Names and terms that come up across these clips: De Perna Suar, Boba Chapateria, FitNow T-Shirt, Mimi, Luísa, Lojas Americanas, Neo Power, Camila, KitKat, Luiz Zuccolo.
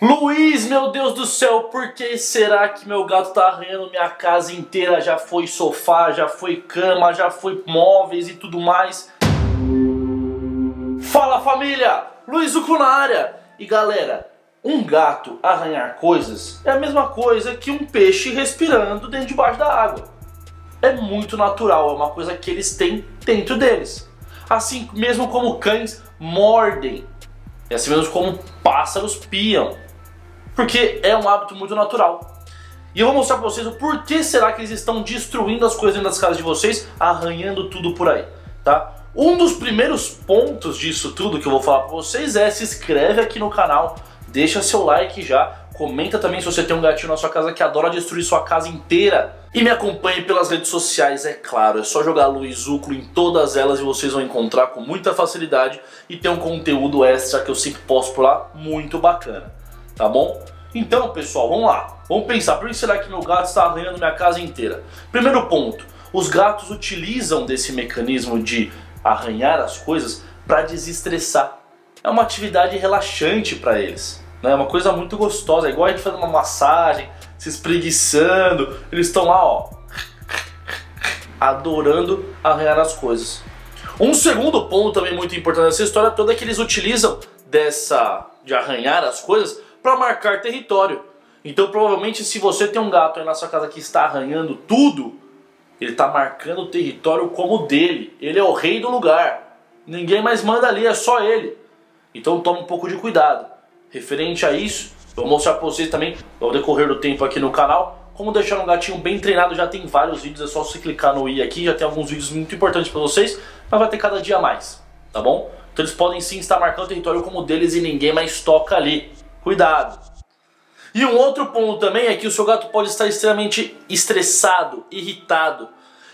Luiz, meu Deus do céu, por que será que meu gato tá arranhando minha casa inteira? Já foi sofá, já foi cama, já foi móveis e tudo mais. Fala, família! Luiz Zuccolo na área! E galera, um gato arranhar coisas é a mesma coisa que um peixe respirando dentro debaixo da água. É muito natural, é uma coisa que eles têm dentro deles. Assim mesmo como cães mordem, e assim mesmo como pássaros piam. Porque é um hábito muito natural. E eu vou mostrar pra vocês o porquê será que eles estão destruindo as coisas dentro das casas de vocês, arranhando tudo por aí, tá? Um dos primeiros pontos disso tudo que eu vou falar pra vocês é: se inscreve aqui no canal, deixa seu like já, comenta também se você tem um gatinho na sua casa que adora destruir sua casa inteira. E me acompanhe pelas redes sociais, é claro, é só jogar Luiz Zuccolo em todas elas e vocês vão encontrar com muita facilidade. E tem um conteúdo extra que eu sempre posto por lá, muito bacana, tá bom? Então pessoal, vamos lá, vamos pensar, por que será que meu gato está arranhando minha casa inteira? Primeiro ponto, os gatos utilizam desse mecanismo de arranhar as coisas para desestressar. É uma atividade relaxante para eles, né? É uma coisa muito gostosa, é igual a gente fazendo uma massagem, se espreguiçando. Eles estão lá, ó, adorando arranhar as coisas. Um segundo ponto também muito importante nessa história toda é que eles utilizam de arranhar as coisas para marcar território. Então provavelmente se você tem um gato aí na sua casa que está arranhando tudo, ele está marcando o território como o dele. Ele é o rei do lugar. Ninguém mais manda ali, é só ele. Então toma um pouco de cuidado. Referente a isso, eu vou mostrar para vocês também, ao decorrer do tempo aqui no canal, como deixar um gatinho bem treinado. Já tem vários vídeos, é só você clicar no i aqui. Já tem alguns vídeos muito importantes para vocês, mas vai ter cada dia mais, tá bom? Então eles podem sim estar marcando o território como o deles e ninguém mais toca ali. Cuidado! E um outro ponto também é que o seu gato pode estar extremamente estressado, irritado.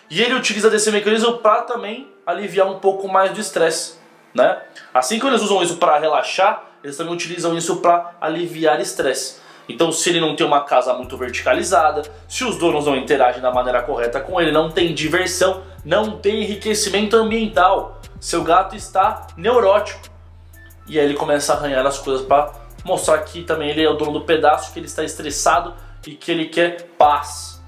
E ele utiliza desse mecanismo para também aliviar um pouco mais do estresse, né? Assim que eles usam isso para relaxar, eles também utilizam isso para aliviar estresse. Então se ele não tem uma casa muito verticalizada, se os donos não interagem da maneira correta com ele, não tem diversão, não tem enriquecimento ambiental, seu gato está neurótico. E aí ele começa a arranhar as coisas para mostrar que também ele é o dono do pedaço, que ele está estressado e que ele quer paz.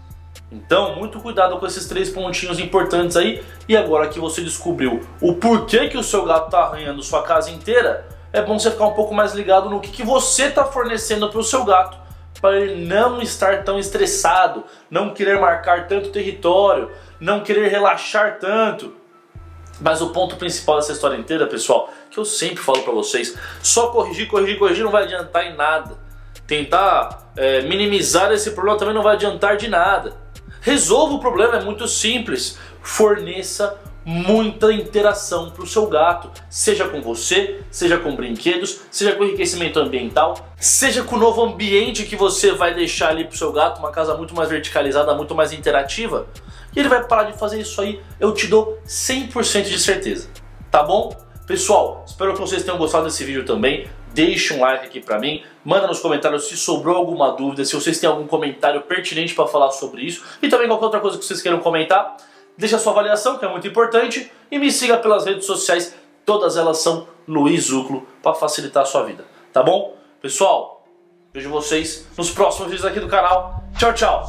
Então, muito cuidado com esses três pontinhos importantes aí. E agora que você descobriu o porquê que o seu gato está arranhando sua casa inteira, é bom você ficar um pouco mais ligado no que você está fornecendo para o seu gato, para ele não estar tão estressado, não querer marcar tanto território, não querer relaxar tanto. Mas o ponto principal dessa história inteira, pessoal, que eu sempre falo pra vocês, só corrigir não vai adiantar em nada. Tentar minimizar esse problema também não vai adiantar de nada. Resolva o problema, é muito simples. Forneça muita interação pro seu gato, seja com você, seja com brinquedos, seja com enriquecimento ambiental, seja com o novo ambiente que você vai deixar ali pro seu gato, uma casa muito mais verticalizada, muito mais interativa. E ele vai parar de fazer isso aí, eu te dou 100% de certeza, tá bom? Pessoal, espero que vocês tenham gostado desse vídeo também, deixa um like aqui pra mim, manda nos comentários se sobrou alguma dúvida, se vocês têm algum comentário pertinente pra falar sobre isso, e também qualquer outra coisa que vocês queiram comentar, deixa a sua avaliação, que é muito importante, e me siga pelas redes sociais, todas elas são Luiz Zuccolo, pra facilitar a sua vida, tá bom? Pessoal, vejo vocês nos próximos vídeos aqui do canal, tchau, tchau!